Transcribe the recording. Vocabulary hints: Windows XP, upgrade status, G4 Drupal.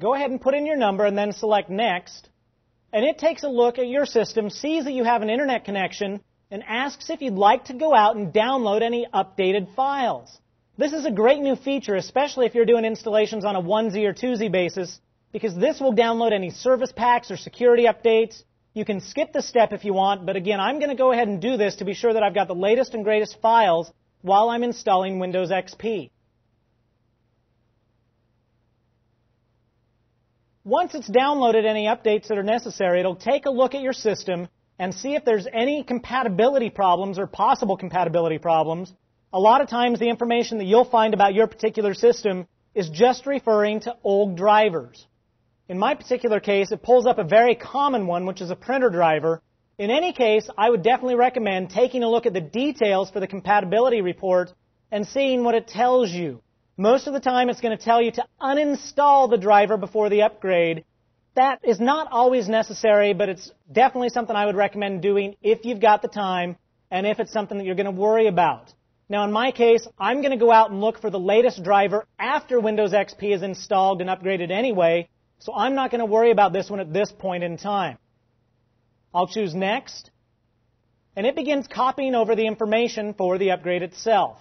Go ahead and put in your number and then select Next. And it takes a look at your system, sees that you have an internet connection, and asks if you'd like to go out and download any updated files. This is a great new feature, especially if you're doing installations on a onesie or twosie basis, because this will download any service packs or security updates. You can skip the step if you want, but again, I'm going to go ahead and do this to be sure that I've got the latest and greatest files while I'm installing Windows XP. Once it's downloaded any updates that are necessary, it'll take a look at your system and see if there's any compatibility problems or possible compatibility problems. A lot of times the information that you'll find about your particular system is just referring to old drivers. In my particular case, it pulls up a very common one, which is a printer driver. In any case, I would definitely recommend taking a look at the details for the compatibility report and seeing what it tells you. Most of the time, it's going to tell you to uninstall the driver before the upgrade. That is not always necessary, but it's definitely something I would recommend doing if you've got the time and if it's something that you're going to worry about. Now, in my case, I'm going to go out and look for the latest driver after Windows XP is installed and upgraded anyway. So I'm not going to worry about this one at this point in time. I'll choose Next, and it begins copying over the information for the upgrade itself.